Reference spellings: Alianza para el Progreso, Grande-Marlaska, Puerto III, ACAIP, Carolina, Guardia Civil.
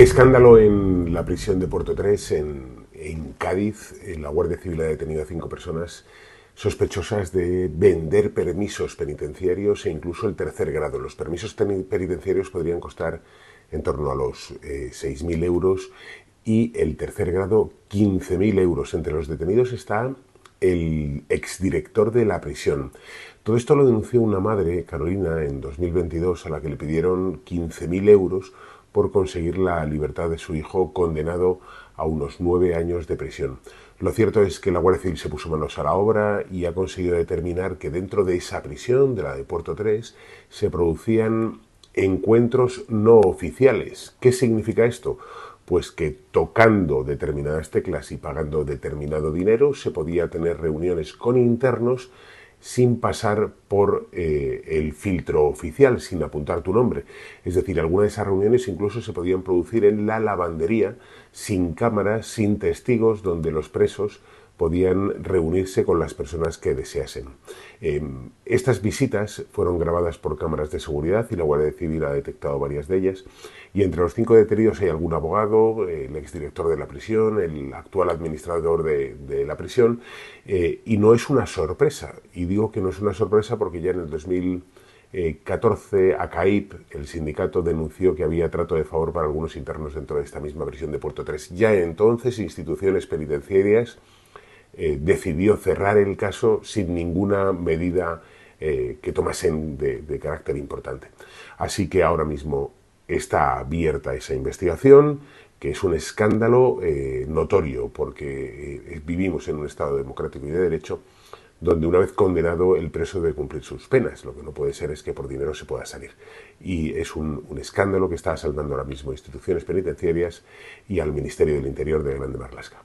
Escándalo en la prisión de Puerto III, en Cádiz. La Guardia Civil ha detenido a 5 personas sospechosas de vender permisos penitenciarios e incluso el tercer grado. Los permisos penitenciarios podrían costar en torno a los 6.000 euros y el tercer grado 15.000 euros. Entre los detenidos está el exdirector de la prisión. Todo esto lo denunció una madre, Carolina, en 2022, a la que le pidieron 15.000 euros por conseguir la libertad de su hijo, condenado a unos 9 años de prisión. Lo cierto es que la Guardia Civil se puso manos a la obra y ha conseguido determinar que dentro de esa prisión, de la de Puerto III, se producían encuentros no oficiales. ¿Qué significa esto? Pues que tocando determinadas teclas y pagando determinado dinero se podía tener reuniones con internos sin pasar por el filtro oficial, sin apuntar tu nombre. Es decir, algunas de esas reuniones incluso se podían producir en la lavandería, sin cámaras, sin testigos, donde los presos podían reunirse con las personas que deseasen. Estas visitas fueron grabadas por cámaras de seguridad y la Guardia Civil ha detectado varias de ellas. Y entre los 5 detenidos hay algún abogado, el exdirector de la prisión, el actual administrador de la prisión. Y no es una sorpresa. Y digo que no es una sorpresa porque ya en el 2014, ACAIP, el sindicato, denunció que había trato de favor para algunos internos dentro de esta misma prisión de Puerto III. Ya entonces, instituciones penitenciarias decidió cerrar el caso sin ninguna medida que tomasen de carácter importante. Así que ahora mismo está abierta esa investigación, que es un escándalo notorio, porque vivimos en un Estado democrático y de derecho, donde una vez condenado el preso debe cumplir sus penas. Lo que no puede ser es que por dinero se pueda salir. Y es un escándalo que está asaltando ahora mismo instituciones penitenciarias y al Ministerio del Interior de Grande-Marlaska.